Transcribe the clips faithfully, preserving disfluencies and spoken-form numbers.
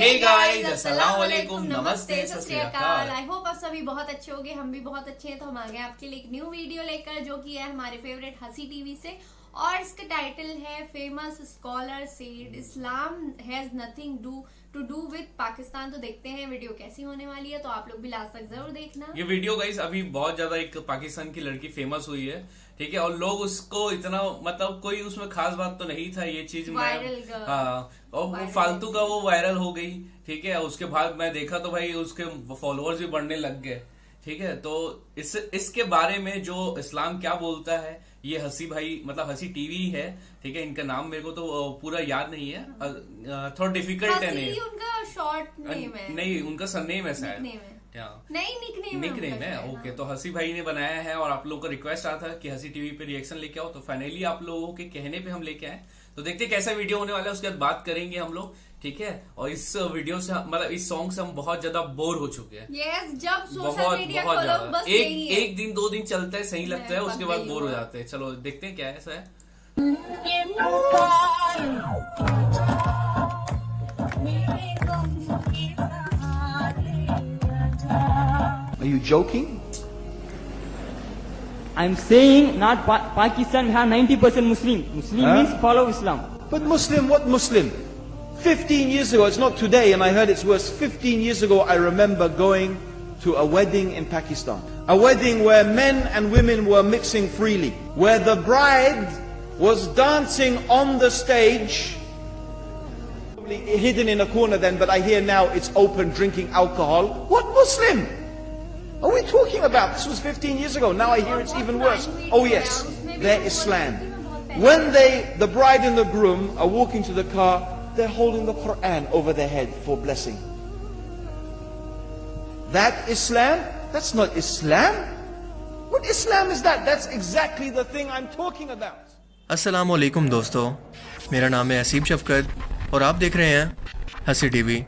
Hey guys, Assalamualaikum, नमस्ते, सत श्री अकाल। आई होप आप सभी बहुत अच्छे होंगे, हम भी बहुत अच्छे हैं। तो हम आ गए आपके लिए एक न्यू वीडियो लेकर, जो कि है हमारे फेवरेट हसी टीवी से, और इसका टाइटल है famous scholar said Islam has nothing do to do with Pakistan. तो देखते हैं वीडियो कैसी होने वाली है, तो आप लोग भी लास्ट तक जरूर देखना। ये वीडियो गाइस अभी बहुत ज्यादा, एक पाकिस्तान की लड़की फेमस हुई है, ठीक है, और लोग उसको इतना, मतलब कोई उसमें खास बात तो नहीं था, ये चीज हाँ, और फालतू का वो वायरल हो गई, ठीक है। उसके बाद मैं देखा तो भाई उसके फॉलोअर्स भी बढ़ने लग गए, ठीक है। तो इस इसके बारे में जो इस्लाम क्या बोलता है, ये हसी भाई, मतलब हसी टीवी है, ठीक है, इनका नाम मेरे को तो पूरा याद नहीं है, थोड़ा डिफिकल्ट है। नहीं उनका शॉर्ट नेम है, नहीं उनका सरनेम है शायद, नहीं निकनेम निकनेम है, ओके। तो हसी भाई ने बनाया है, और आप लोगों का रिक्वेस्ट आया था कि हसी टीवी पे रिएक्शन लेके आओ, तो फाइनली आप लोगों के कहने पे हम लेके आए। तो देखते हैं कैसा वीडियो होने वाला है, उसके बाद बात करेंगे हम लोग, ठीक है। और इस वीडियो से, मतलब इस सॉन्ग से हम बहुत ज्यादा बोर हो चुके हैं। yes, जब सोशल मीडिया बहुत ज्यादा, एक एक दिन दो दिन चलता है, सही लगता है, उसके बाद बोर हो जाते हैं। चलो देखते हैं क्या ऐसा है। Are you joking? I'm saying not pa Pakistan. We have ninety percent Muslim. Muslim huh? means follow Islam. But Muslim, what Muslim? fifteen years ago, it's not today, and I heard it's worse. fifteen years ago, I remember going to a wedding in Pakistan. A wedding where men and women were mixing freely. Where the bride was dancing on the stage. Probably hidden in a corner then, but I hear now it's open, drinking alcohol. What Muslim? Are we talking about? This was fifteen years ago. Now I hear it's even worse. Oh yes, they're Islam. When they, the bride and the groom are walking to the car, they're holding the Quran over their head for blessing. That Islam? That's not Islam. What Islam is that? That's exactly the thing I'm talking about. Assalamu alaikum दोस्तों, मेरा नाम है हसीब शफकत और आप देख रहे हैं हसी टीवी।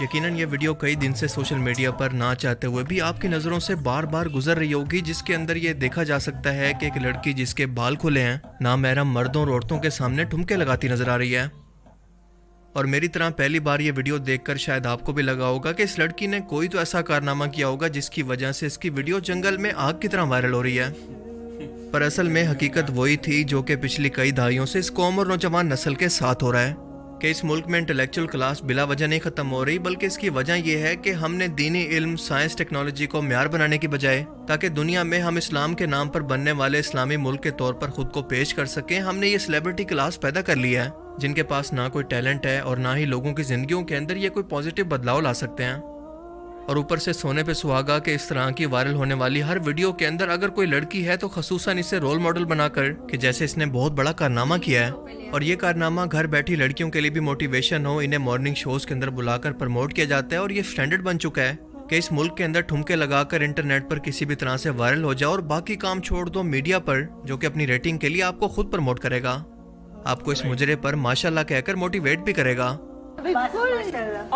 यकीनन ये वीडियो कई दिन से सोशल मीडिया पर ना चाहते हुए भी आपकी नज़रों से बार बार गुजर रही होगी, जिसके अंदर ये देखा जा सकता है कि एक लड़की जिसके बाल खुले हैं ना महरम मर्दों और औरतों के सामने ठुमके लगाती नजर आ रही है। और मेरी तरह पहली बार ये वीडियो देखकर शायद आपको भी लगा होगा कि इस लड़की ने कोई तो ऐसा कारनामा किया होगा जिसकी वजह से इसकी वीडियो जंगल में आग की तरह वायरल हो रही है, पर असल में हकीकत वही थी जो कि पिछली कई दहाइयों से इस कौम और नौजवान नस्ल के साथ हो रहा है कि इस मुल्क में इंटेलेक्चुअल क्लास बिला वजह नहीं ख़त्म हो रही, बल्कि इसकी वजह यह है कि हमने दीनी इल्म, साइंस, टेक्नोलॉजी को म्यार बनाने की बजाय, ताकि दुनिया में हम इस्लाम के नाम पर बनने वाले इस्लामी मुल्क के तौर पर खुद को पेश कर सकें, हमने ये सेलिब्रिटी क्लास पैदा कर लिया है जिनके पास ना कोई टैलेंट है और ना ही लोगों की जिंदगियों के अंदर ये कोई पॉजिटिव बदलाव ला सकते हैं। और ऊपर से सोने पे सुहागा कि इस तरह की वायरल होने वाली हर वीडियो के अंदर अगर कोई लड़की है तो खसूसन इसे रोल मॉडल बनाकर कि जैसे इसने बहुत बड़ा कारनामा किया है, और ये कारनामा घर बैठी लड़कियों के लिए भी मोटिवेशन हो, इन्हें मॉर्निंग शोज के अंदर बुलाकर प्रमोट किया जाता है। और ये स्टैंडर्ड बन चुका है कि इस मुल्क के अंदर ठुमके लगाकर इंटरनेट पर किसी भी तरह से वायरल हो जाओ और बाकी काम छोड़ दो मीडिया पर, जो कि अपनी रेटिंग के लिए आपको खुद प्रमोट करेगा, आपको इस मुजरे पर माशाल्लाह कहकर मोटिवेट भी करेगा। और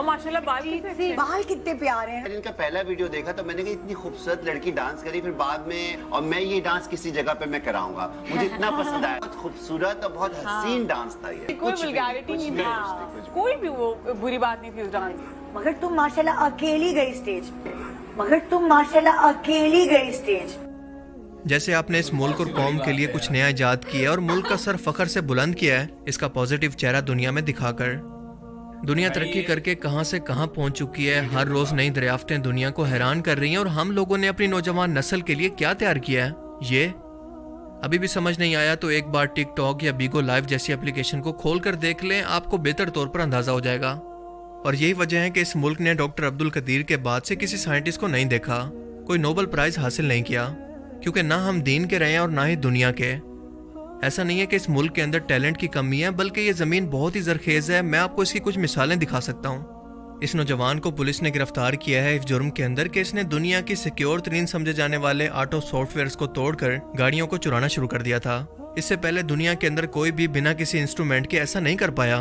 माशाल्लाह बाल कितने बाल कितने प्यारे हैं। इनका पहला वीडियो देखा तो मैंने कहा इतनी खूबसूरत लड़की डांस करी, फिर बाद में और मैं ये डांस किसी जगह पे मैं कराऊंगा, मुझे इतना पसंद आया, बहुत खूबसूरत और बहुत हसीन डांस था ये, कोई वल्गैरिटी नहीं थी, कोई भी वो बुरी बात नहीं थी उस डांस में। मगर तुम माशाल्लाह अकेली गई स्टेज पे, मगर तुम माशाल्लाह अकेली गई स्टेज। जैसे आपने इस मुल्क और कौम के लिए कुछ नया ईजाद किया और मुल्क का सर फख्र से बुलंद किया है, इसका पॉजिटिव चेहरा दुनिया में दिखाकर। दुनिया तरक्की करके कहां से कहां पहुंच चुकी है, हर रोज नई दरियाफ्तें दुनिया को हैरान कर रही हैं, और हम लोगों ने अपनी नौजवान नस्ल के लिए क्या तैयार किया है ये अभी भी समझ नहीं आया। तो एक बार टिकटॉक या बीगो लाइव जैसी एप्लीकेशन को खोलकर देख लें, आपको बेहतर तौर पर अंदाजा हो जाएगा। और यही वजह है कि इस मुल्क ने डॉक्टर अब्दुल कदीर के बाद से किसी साइंटिस्ट को नहीं देखा, कोई नोबेल प्राइज हासिल नहीं किया, क्योंकि ना हम दीन के रहे हैं और ना ही दुनिया के। ऐसा नहीं है कि इस मुल्क के अंदर टैलेंट की कमी है, बल्कि ये ज़मीन बहुत ही जरखेज़ है। मैं आपको इसकी कुछ मिसालें दिखा सकता हूँ। इस नौजवान को पुलिस ने गिरफ्तार किया है इस जुर्म के अंदर कि इसने दुनिया की सिक्योर तरीन समझे जाने वाले ऑटो सॉफ्टवेयर को तोड़कर गाड़ियों को चुराना शुरू कर दिया था। इससे पहले दुनिया के अंदर कोई भी बिना किसी इंस्ट्रूमेंट के ऐसा नहीं कर पाया।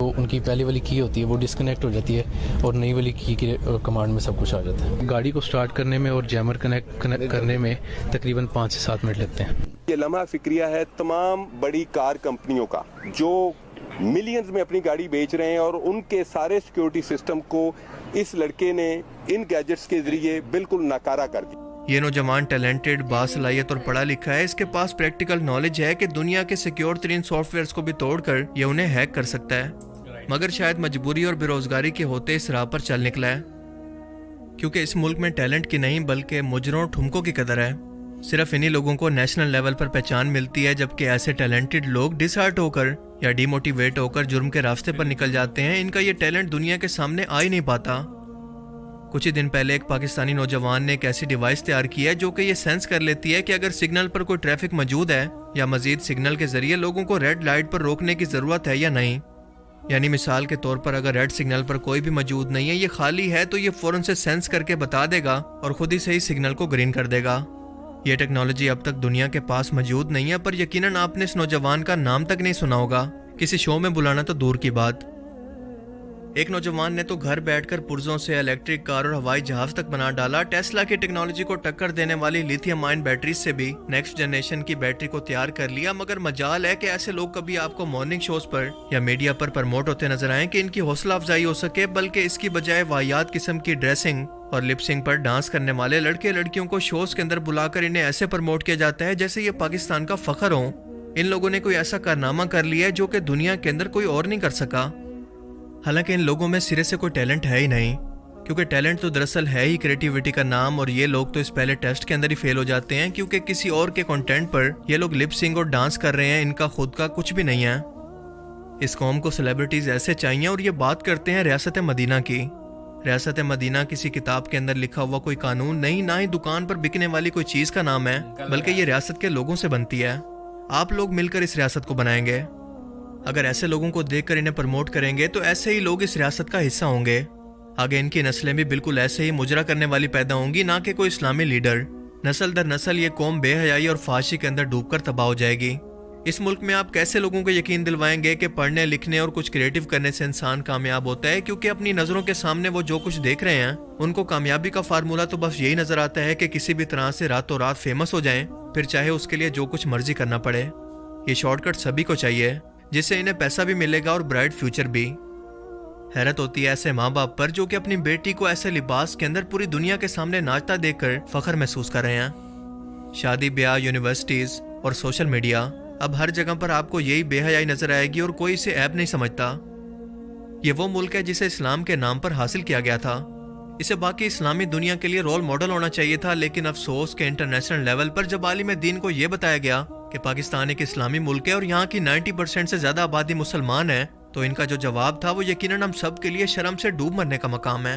तो उनकी पहली वाली की होती है वो डिस्कनेक्ट हो जाती है और नई वाली की के कमांड में सब कुछ आ जाता है। गाड़ी को स्टार्ट करने में और जैमर कनेक्ट कनेक्ट करने में तकरीबन पाँच से सात मिनट लगते हैं। ये लम्हा फिक्रिया है तमाम बड़ी कार कंपनियों का जो मिलियंस में अपनी गाड़ी बेच रहे हैं और उनके सारे सिक्योरिटी सिस्टम को इस लड़के ने इन गैजेट्स के जरिए बिल्कुल नाकारा कर दिया। ये नौजवान टैलेंटेड, बासलाहियत और पढ़ा लिखा है। इसके पास प्रैक्टिकल नॉलेज है कि दुनिया के सिक्योर तरीन सॉफ्टवेयर को भी तोड़कर ये उन्हें हैक कर सकता है, मगर शायद मजबूरी और बेरोजगारी के होते इस राह पर चल निकला है, क्योंकि इस मुल्क में टैलेंट की नहीं बल्कि मुजरों और ठुमकों की कदर है। सिर्फ इन्हीं लोगों को नेशनल लेवल पर पहचान मिलती है, जबकि ऐसे टैलेंटेड लोग डिसहार्ट होकर या डिमोटिवेट होकर जुर्म के रास्ते पर निकल जाते हैं। इनका ये टैलेंट दुनिया के सामने आ ही नहीं पाता। कुछ ही दिन पहले एक पाकिस्तानी नौजवान ने एक ऐसी डिवाइस तैयार की है जो कि ये सेंस कर लेती है कि अगर सिग्नल पर कोई ट्रैफिक मौजूद है या मजीद सिग्नल के जरिए लोगों को रेड लाइट पर रोकने की ज़रूरत है या नहीं। यानी मिसाल के तौर पर अगर रेड सिग्नल पर कोई भी मौजूद नहीं है, ये खाली है, तो ये फ़ौरन से सेंस करके बता देगा और ख़ुद ही सही सिग्नल को ग्रीन कर देगा। ये टेक्नोलॉजी अब तक दुनिया के पास मौजूद नहीं है, पर यकीनन आपने इस नौजवान का नाम तक नहीं सुना होगा। किसी शो में बुलाना तो दूर की बात। एक नौजवान ने तो घर बैठकर पुर्जों से इलेक्ट्रिक कार और हवाई जहाज तक बना डाला। टेस्ला की टेक्नोलॉजी को टक्कर देने वाली लिथियम आयन बैटरी से भी नेक्स्ट जनरेशन की बैटरी को तैयार कर लिया। मगर मजाल है कि ऐसे लोग कभी आपको मॉर्निंग शोज पर या मीडिया पर प्रमोट होते नजर आए कि इनकी हौसला अफजाई हो सके, बल्कि इसकी बजाय वाहियात किस्म की ड्रेसिंग और लिपसिंग पर डांस करने वाले लड़के लड़कियों को शोज के अंदर बुलाकर इन्हें ऐसे प्रमोट किया जाता है जैसे ये पाकिस्तान का फखर हो। इन लोगों ने कोई ऐसा कारनामा कर लिया है जो कि दुनिया के अंदर कोई और नहीं कर सका। हालांकि इन लोगों में सिरे से कोई टैलेंट है ही नहीं, क्योंकि टैलेंट तो दरअसल है ही क्रिएटिविटी का नाम, और ये लोग तो इस पहले टेस्ट के अंदर ही फेल हो जाते हैं, क्योंकि किसी और के कंटेंट पर ये लोग लिपसिंग और डांस कर रहे हैं। इनका खुद का कुछ भी नहीं है। इस कौम को सेलिब्रिटीज ऐसे चाहिए। और ये बात करते हैं रियासत मदीना की। रियासत मदीना किसी किताब के अंदर लिखा हुआ कोई कानून नहीं, ना ही दुकान पर बिकने वाली कोई चीज़ का नाम है, बल्कि ये रियासत के लोगों से बनती है। आप लोग मिलकर इस रियासत को बनाएंगे। अगर ऐसे लोगों को देखकर इन्हें प्रमोट करेंगे तो ऐसे ही लोग इस रियासत का हिस्सा होंगे। आगे इनकी नस्लें भी बिल्कुल ऐसे ही मुजरा करने वाली पैदा होंगी, ना कि कोई इस्लामी लीडर। नस्ल दर नस्ल ये कौम बेहयाई और फाशी के अंदर डूबकर तबाह हो जाएगी। इस मुल्क में आप कैसे लोगों को यकीन दिलवाएंगे कि पढ़ने लिखने और कुछ क्रिएटिव करने से इंसान कामयाब होता है, क्योंकि अपनी नज़रों के सामने वो जो कुछ देख रहे हैं, उनको कामयाबी का फार्मूला तो बस यही नज़र आता है कि किसी भी तरह से रातों रात फेमस हो जाएं, फिर चाहे उसके लिए जो कुछ मर्जी करना पड़े। ये शॉर्टकट सभी को चाहिए, जिससे इन्हें पैसा भी मिलेगा और ब्राइट फ्यूचर भी। हैरत होती है ऐसे माँ बाप पर जो कि अपनी बेटी को ऐसे लिबास के अंदर पूरी दुनिया के सामने नाचता देखकर फख्र महसूस कर रहे हैं। शादी ब्याह, यूनिवर्सिटीज़ और सोशल मीडिया, अब हर जगह पर आपको यही बेहयाई नजर आएगी और कोई इसे ऐब नहीं समझता। ये वो मुल्क है जिसे इस्लाम के नाम पर हासिल किया गया था। इसे बाकी इस्लामी दुनिया के लिए रोल मॉडल होना चाहिए था, लेकिन अफसोस के इंटरनेशनल लेवल पर जब आलिम दीन को यह बताया गया कि पाकिस्तान एक इस्लामी मुल्क है और यहाँ की नाइन्टी परसेंट से ज्यादा आबादी मुसलमान है, तो इनका जो जवाब था वो यकीनन हम सब के लिए शर्म से डूब मरने का मकाम है।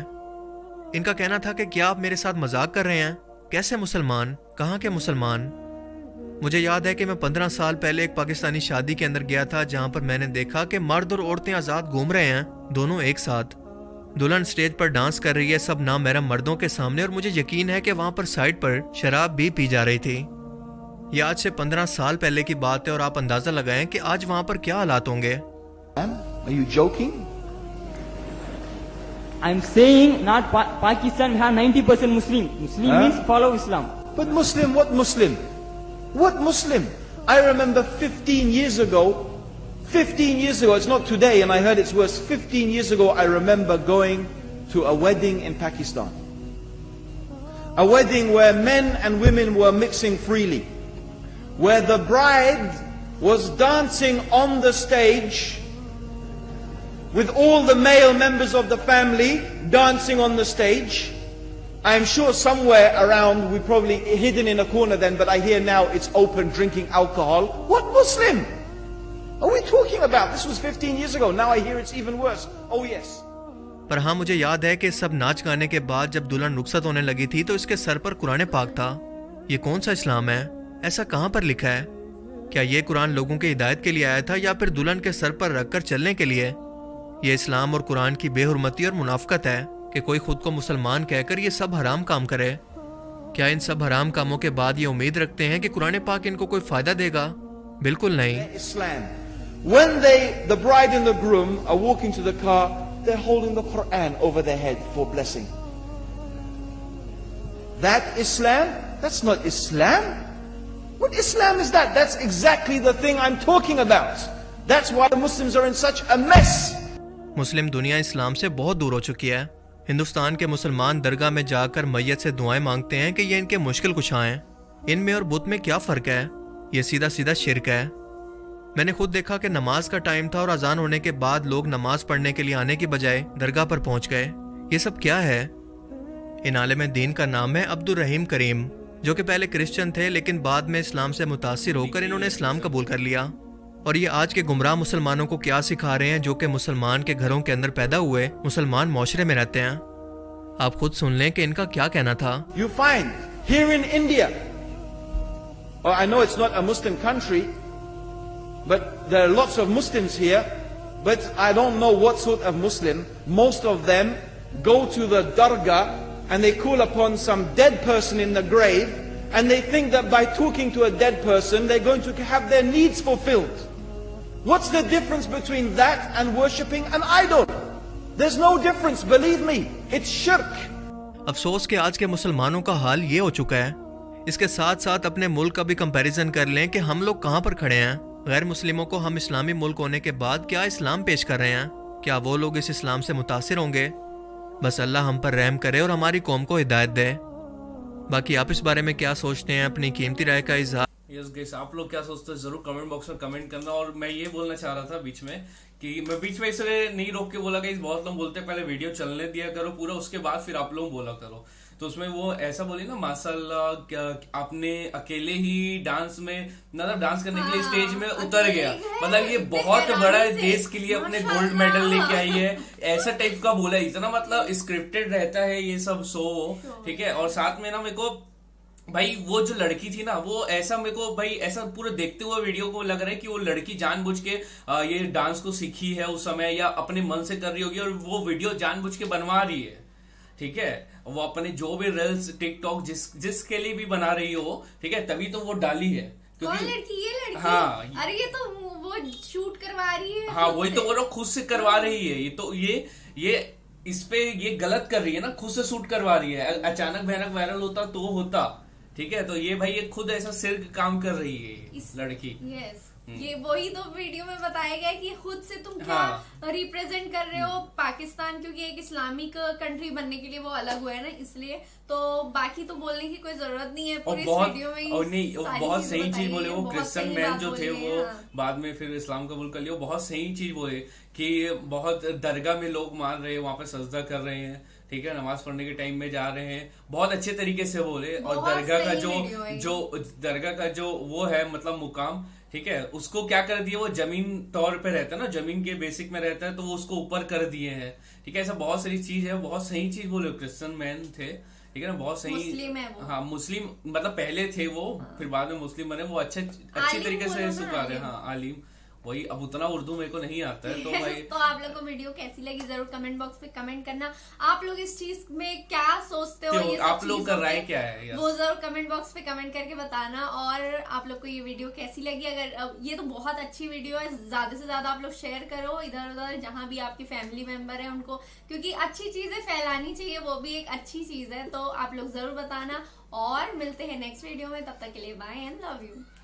इनका कहना था कि क्या आप मेरे साथ मजाक कर रहे हैं? कैसे मुसलमान? कहाँ के मुसलमान? मुझे याद है कि मैं पंद्रह साल पहले एक पाकिस्तानी शादी के अंदर गया था, जहां पर मैंने देखा कि मर्द और औरतें आज़ाद घूम रहे हैं, दोनों एक साथ। दुल्हन स्टेज पर डांस कर रही है, सब नामहरम मर्दों के सामने, और मुझे यकीन है कि वहां पर साइड पर शराब भी पी जा रही थी। ये आज से पंद्रह साल पहले की बात है, और आप अंदाजा लगाएं कि आज वहां पर क्या हालात होंगे। Are you joking? I'm saying not Pakistan has ninety percent Muslim. Muslim means follow Islam. But Muslim, what Muslim? What Muslim? I remember fifteen years ago, fifteen years ago, it's not today and I heard it's worse, fifteen years ago I remember going to a wedding in Pakistan. A wedding where men and women were mixing freely, where the bride was dancing on the stage with all the male members of the family dancing on the stage. I'm sure somewhere around, we probably hidden in a corner then, but I hear now it's open drinking alcohol. What Muslim are we talking about? This was fifteen years ago. Now I hear it's even worse. Oh yes. पर हाँ, मुझे याद है कि सब नाच गाने के बाद जब दुल्हन रुखसत होने लगी थी तो इसके सर पर कुरान पाक था। ये कौन सा इस्लाम है? ऐसा कहाँ पर लिखा है? क्या ये कुरान लोगों के हिदायत के लिए आया था या फिर दुल्हन के सर पर रखकर चलने के लिए? ये इस्लाम और कुरान की बेहुरमती और मुनाफकत है कि कोई खुद को मुसलमान कहकर ये सब हराम काम करे। क्या इन सब हराम कामों के बाद ये उम्मीद रखते हैं कि कुरान पाक इनको कोई फायदा देगा? बिल्कुल नहीं। इस्लाम When they, the bride and the groom are walking to the car, they're holding the Quran over their head for blessing. That Islam? That's not Islam. What Islam is that? That's exactly the thing I'm talking about. That's why the Muslims are in such a mess. मुस्लिम दुनिया इस्लाम से बहुत दूर हो चुकी है। हिंदुस्तान के मुसलमान दरगाह में जाकर मय्यत से दुआएं मांगते हैं कि ये इनके मुश्किल कुशा हैं। इनमें और बुत में क्या फ़र्क है? ये सीधा सीधा शिरक है। मैंने खुद देखा कि नमाज का टाइम था और अजान होने के बाद लोग नमाज पढ़ने के लिए आने के बजाय दरगाह पर पहुंच गए। ये सब क्या है? इन आलिम दीन का नाम है अब्दुल रहीम करीम, जो कि पहले क्रिश्चियन थे लेकिन बाद में इस्लाम से मुतासिर होकर इन्होंने इस्लाम कबूल कर लिया। और ये आज के गुमराह मुसलमानों को क्या सिखा रहे हैं जो कि मुसलमान के घरों के अंदर पैदा हुए मुसलमान माशरे में रहते हैं। आप खुद सुन लें कि इनका क्या कहना था। You find here in India, or I know it's not a Muslim country, but there are lots of Muslims here, but I don't know what sort of Muslim. Most of them go to the dargah and they call upon some dead person in the grave, and they think that by talking to a dead person they're going to have their needs fulfilled. What's the difference between that and worshipping an idol? There's no difference, believe me, it's shirk. अफसोस के आज के मुसलमानों का हाल ये हो चुका है। इसके साथ साथ अपने मुल्क का भी कंपैरिजन कर लें कि हम लोग कहाँ पर खड़े हैं। गैर मुस्लिमों को हम इस्लामी मुल्क होने के बाद क्या इस्लाम पेश कर रहे हैं? क्या वो लोग इस इस्लाम से मुतासिर होंगे? बस अल्लाह हम पर रहम करे और हमारी कौम को हिदायत दे। बाकी आप इस बारे में क्या सोचते हैं? अपनी कीमती राय का इजहार। यस गाइस, आप लोग क्या सोचते हैं जरूर कमेंट बॉक्स में कमेंट करना। और मैं ये बोलना चाह रहा था बीच में कि मैं बीच में इसलिए नहीं रोक के बोला गाइस, बहुत लोग बोलते हैं पहले वीडियो चलने दिया करो पूरा, उसके बाद फिर आप लोग बोला करो। तो उसमें वो ऐसा बोली ना, माशाल्लाह आपने अकेले ही डांस में मतलब डांस करने के लिए स्टेज में उतर गया, मतलब ये बहुत बड़ा देश के लिए अपने गोल्ड मेडल लेके आई है, ऐसा टाइप का बोला। इतना मतलब स्क्रिप्टेड रहता है ये सब शो, ठीक है। और साथ में ना मेरे को भाई वो जो लड़की थी ना, वो ऐसा मेरे को भाई ऐसा पूरा देखते हुए वीडियो को लग रहा है कि वो लड़की जानबूझ के ये डांस को सीखी है उस समय, या अपने मन से कर रही होगी और वो वीडियो जानबूझ के बनवा रही है, ठीक है। वो अपने जो भी रील्स टिकटॉक जिस जिसके लिए भी बना रही हो, ठीक है, तभी तो वो डाली है। क्योंकि लड़की ये लड़की हाँ, अरे ये तो वो शूट करवा रही है, हाँ वही तो, वो लोग खुद से करवा रही है। ये तो ये ये इस पे ये गलत कर रही है ना, खुद से शूट करवा रही है। अचानक भयानक वायरल होता तो होता, ठीक है। तो ये भाई ये खुद ऐसा सिर्फ काम कर रही है इस लड़की। यस, ये वही तो वीडियो में बताया गया कि खुद से तुम क्या हाँ। रिप्रेजेंट कर रहे हो पाकिस्तान, क्योंकि एक इस्लामिक कंट्री बनने के लिए वो अलग हुआ है ना, इसलिए तो बाकी तो बोलने की कोई जरूरत नहीं है। पूरी इस वीडियो में और नहीं बहुत सही चीज बोले वो क्रिश्चियन मैन जो थे, वो बाद में फिर इस्लाम कबूल कर लिया। बहुत सही चीज बोले कि बहुत दरगाह में लोग मान रहे हैं, वहाँ पे सजदा कर रहे हैं, ठीक है, नमाज पढ़ने के टाइम में जा रहे हैं। बहुत अच्छे तरीके से बोले। और दरगाह का जो जो दरगाह का जो वो है मतलब मुकाम, ठीक है, उसको क्या कर दिया, वो जमीन तौर पे रहता है ना, जमीन के बेसिक में रहता है, तो वो उसको ऊपर कर दिए हैं, ठीक है। ऐसा बहुत सारी चीज है, बहुत सही चीज बोले। क्रिश्चियन मैन थे, ठीक है ना, बहुत सही मुस्लिम है वो। हाँ मुस्लिम मतलब पहले थे वो, फिर बाद में मुस्लिम बने, वो अच्छे अच्छे तरीके से सिखा रहे हैं। हाँ आलिम वही। अब उतना उर्दू मेरे को नहीं आता है तो भाई तो आप लोगों को वीडियो कैसी लगी जरूर कमेंट बॉक्स में कमेंट करना। आप लोग इस चीज में क्या सोचते हो, ये आप लोग का राय क्या है वो जरूर कमेंट बॉक्स में कमेंट करके बताना। और आप लोग को ये वीडियो कैसी लगी? अगर ये तो बहुत अच्छी वीडियो है, ज्यादा से ज्यादा आप लोग शेयर करो इधर उधर, जहाँ भी आपकी फैमिली मेंबर है उनको, क्योंकि अच्छी चीजें फैलानी चाहिए, वो भी एक अच्छी चीज है। तो आप लोग जरूर बताना और मिलते हैं नेक्स्ट वीडियो में, तब तक के लिए बाय एंड लव यू।